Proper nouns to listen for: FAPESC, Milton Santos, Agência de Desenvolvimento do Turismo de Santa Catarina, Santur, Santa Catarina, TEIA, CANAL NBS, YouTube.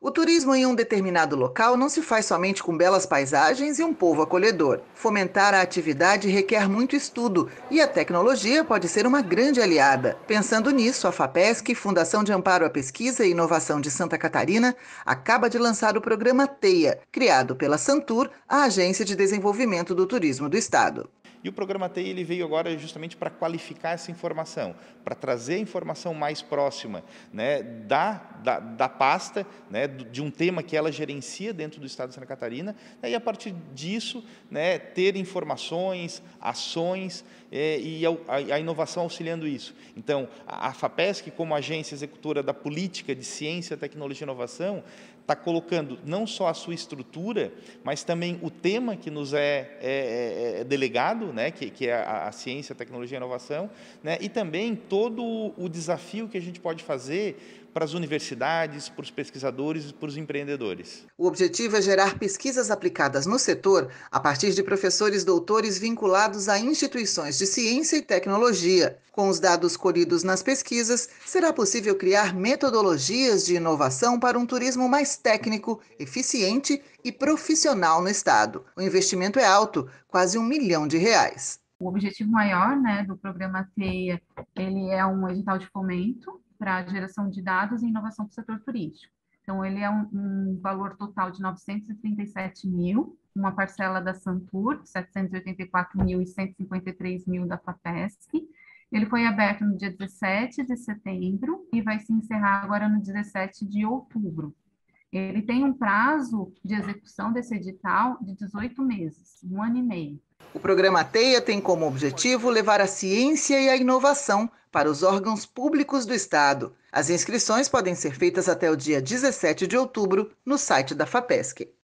O turismo em um determinado local não se faz somente com belas paisagens e um povo acolhedor. Fomentar a atividade requer muito estudo e a tecnologia pode ser uma grande aliada. Pensando nisso, a FAPESC, Fundação de Amparo à Pesquisa e Inovação de Santa Catarina, acaba de lançar o programa TEIA, criado pela Santur, a Agência de Desenvolvimento do Turismo do Estado. E o programa TEIA ele veio agora justamente para qualificar essa informação, para trazer a informação mais próxima, né, da pasta, né, de um tema que ela gerencia dentro do Estado de Santa Catarina, né, e a partir disso, né, ter informações, ações e a inovação auxiliando isso. Então, a FAPESC, como agência executora da política de ciência, tecnologia e inovação, está colocando não só a sua estrutura, mas também o tema que nos é delegado, né, que é a ciência, a tecnologia e a inovação, né, e também todo o desafio que a gente pode fazer para as universidades, para os pesquisadores e para os empreendedores. O objetivo é gerar pesquisas aplicadas no setor a partir de professores doutores vinculados a instituições de ciência e tecnologia. Com os dados colhidos nas pesquisas, será possível criar metodologias de inovação para um turismo mais técnico, eficiente e profissional no estado. O investimento é alto, quase R$1 milhão. O objetivo maior, né, do programa TEIA, ele é um edital de fomento para a geração de dados e inovação para o setor turístico. Então, ele é um valor total de 937 mil, uma parcela da Santur, 784 mil e 153 mil da FAPESC. Ele foi aberto no dia 17 de setembro e vai se encerrar agora no 17 de outubro. Ele tem um prazo de execução desse edital de 18 meses, 1 ano e meio. O programa TEIA tem como objetivo levar a ciência e a inovação para os órgãos públicos do Estado. As inscrições podem ser feitas até o dia 17 de outubro no site da FAPESC.